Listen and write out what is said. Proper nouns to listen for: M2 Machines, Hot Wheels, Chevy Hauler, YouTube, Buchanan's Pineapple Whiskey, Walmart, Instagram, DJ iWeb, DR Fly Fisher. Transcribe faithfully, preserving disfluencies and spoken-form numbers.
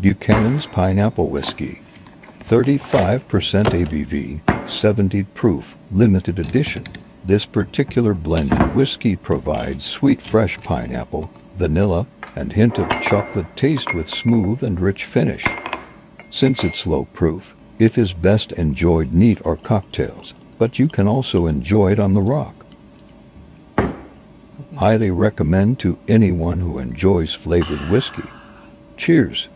Buchanan's Pineapple Whiskey, thirty-five percent A B V, seventy proof, limited edition. This particular blended whiskey provides sweet fresh pineapple, vanilla, and hint of chocolate taste with smooth and rich finish. Since it's low proof, it is best enjoyed neat or cocktails, but you can also enjoy it on the rock. Highly recommend to anyone who enjoys flavored whiskey. Cheers!